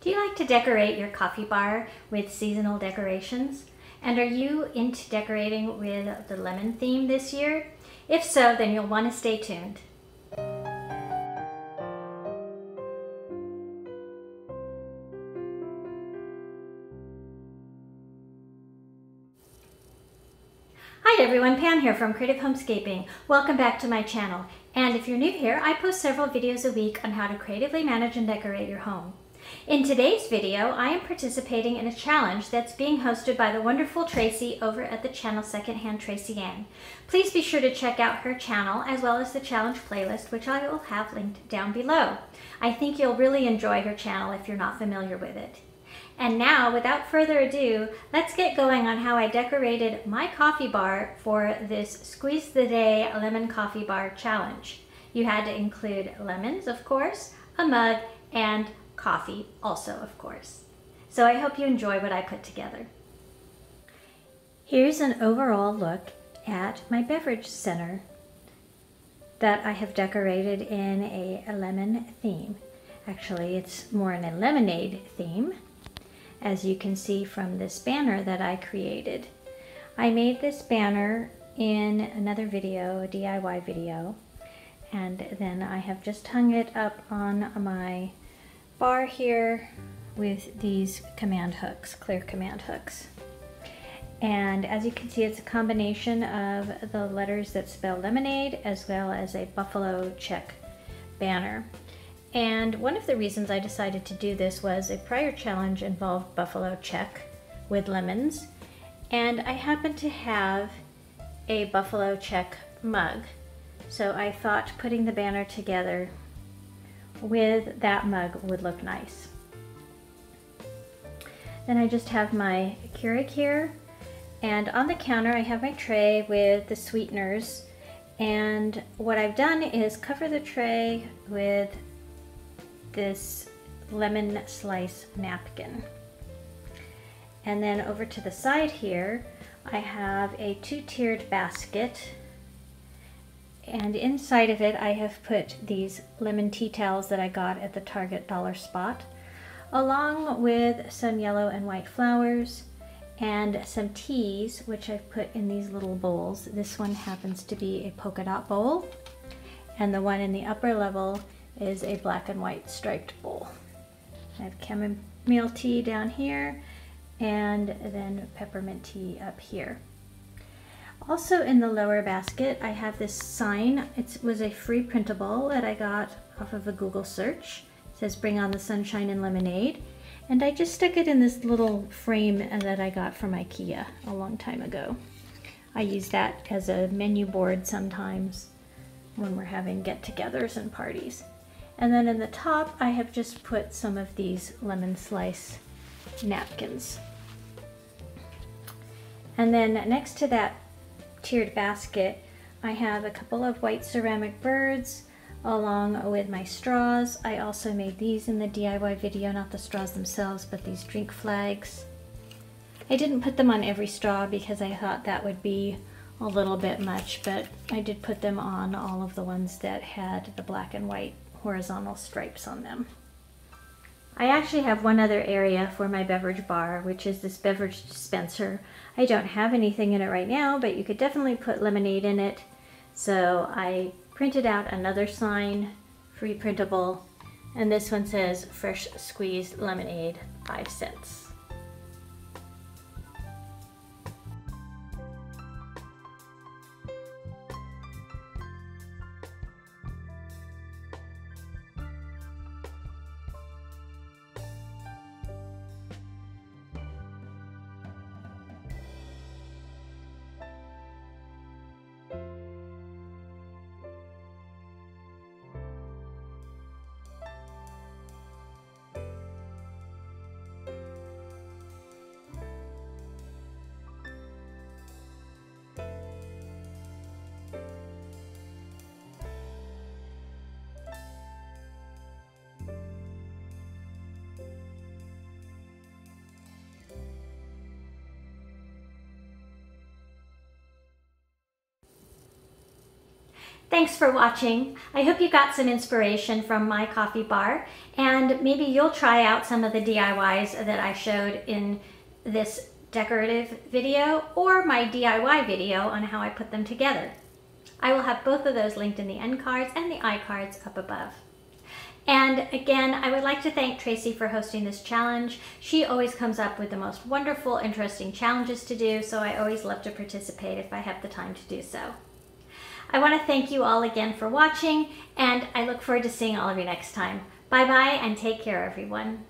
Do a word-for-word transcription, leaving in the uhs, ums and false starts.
Do you like to decorate your coffee bar with seasonal decorations? And are you into decorating with the lemon theme this year? If so, then you'll want to stay tuned. Hi everyone, Pam here from Creative Homescaping. Welcome back to my channel. And if you're new here, I post several videos a week on how to creatively manage and decorate your home. In today's video, I am participating in a challenge that's being hosted by the wonderful Tracy over at the channel Secondhand Tracy Ann. Please be sure to check out her channel as well as the challenge playlist, which I will have linked down below. I think you'll really enjoy her channel if you're not familiar with it. And now, without further ado, let's get going on how I decorated my coffee bar for this Squeeze the Day Lemon Coffee Bar Challenge. You had to include lemons, of course, a mug, and coffee also, of course. So I hope you enjoy what I put together. Here's an overall look at my beverage center that I have decorated in a lemon theme. Actually, it's more in a lemonade theme, as you can see from this banner that I created. I made this banner in another video, a D I Y video, and then I have just hung it up on my bar here with these command hooks, clear command hooks. And as you can see, it's a combination of the letters that spell lemonade as well as a Buffalo check banner. And one of the reasons I decided to do this was a prior challenge involved Buffalo check with lemons, and I happened to have a Buffalo check mug, so I thought putting the banner together with that mug would look nice. Then I just have my Keurig here, and on the counter I have my tray with the sweeteners, and what I've done is cover the tray with this lemon slice napkin. And then over to the side here, I have a two-tiered basket, and inside of it I have put these lemon tea towels that I got at the Target dollar spot, along with some yellow and white flowers and some teas, which I've put in these little bowls. This one happens to be a polka dot bowl, and the one in the upper level is a black and white striped bowl. I have chamomile tea down here and then peppermint tea up here. Also in the lower basket I have this sign. It was a free printable that I got off of a Google search. It says bring on the sunshine and lemonade, and I just stuck it in this little frame that I got from IKEA a long time ago. I use that as a menu board sometimes when we're having get-togethers and parties. And then in the top, I have just put some of these lemon slice napkins. And then next to that tiered basket, I have a couple of white ceramic birds along with my straws. I also made these in the D I Y video, not the straws themselves, but these drink flags. I didn't put them on every straw because I thought that would be a little bit much, but I did put them on all of the ones that had the black and white horizontal stripes on them. I actually have one other area for my beverage bar, which is this beverage dispenser. I don't have anything in it right now, but you could definitely put lemonade in it. So I printed out another sign, free printable, and this one says fresh squeezed lemonade, five cents. Thanks for watching. I hope you got some inspiration from my coffee bar, and maybe you'll try out some of the D I Ys that I showed in this decorative video or my D I Y video on how I put them together. I will have both of those linked in the end cards and the I cards up above. And again, I would like to thank Tracy for hosting this challenge. She always comes up with the most wonderful, interesting challenges to do, so I always love to participate if I have the time to do so. I want to thank you all again for watching, and I look forward to seeing all of you next time. Bye-bye, and take care, everyone.